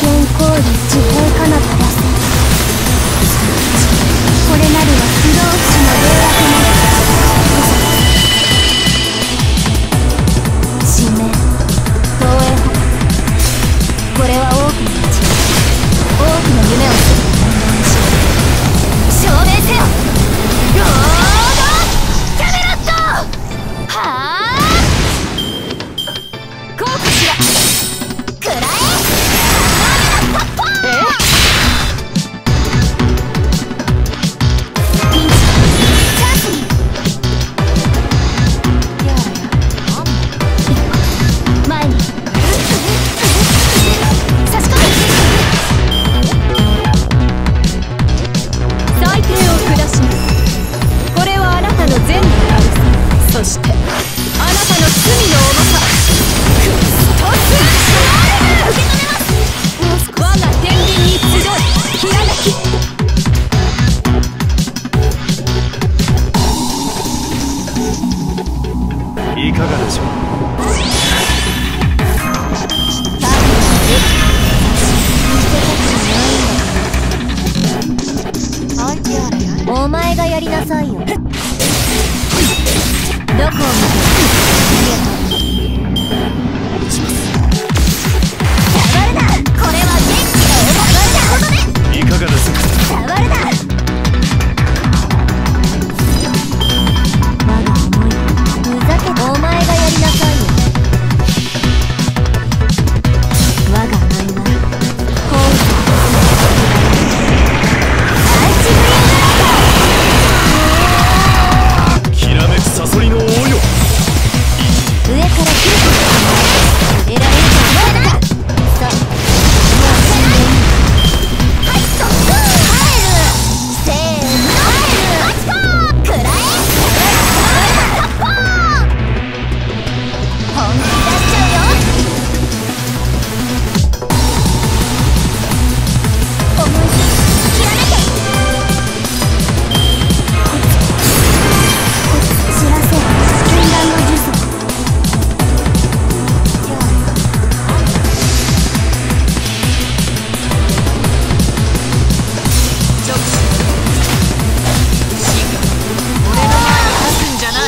限行為自閉化のプラス。これなるは不老不死の霊悪なる。使命防衛法。これは多くの道、多くの夢をする。証明せよ。ロードキャメロット。はあ。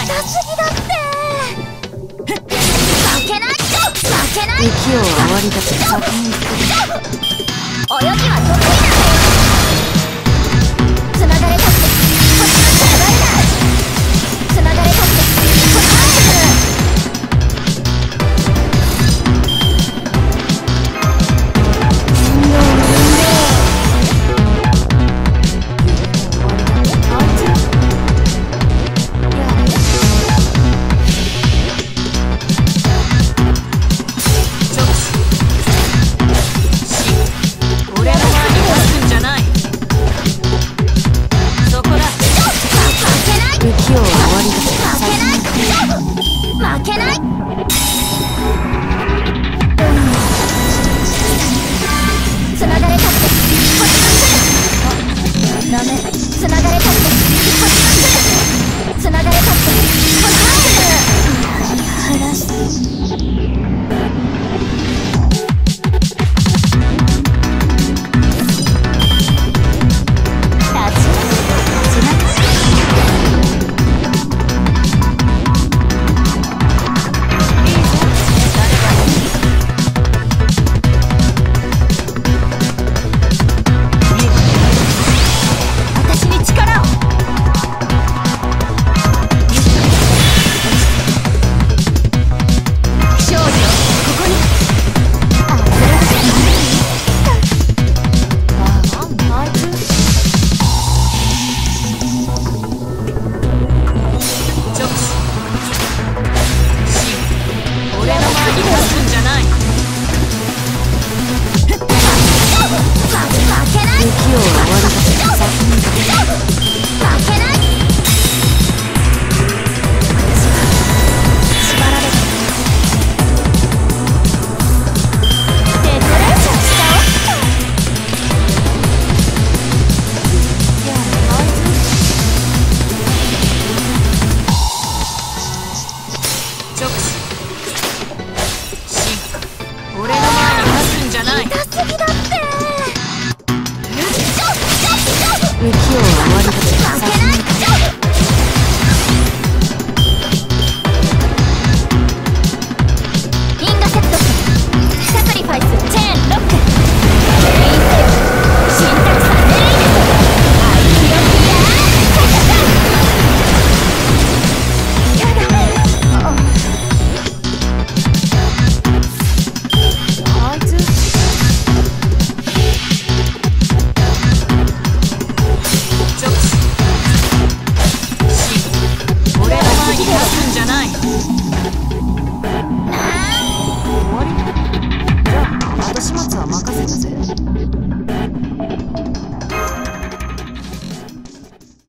痛すぎだ。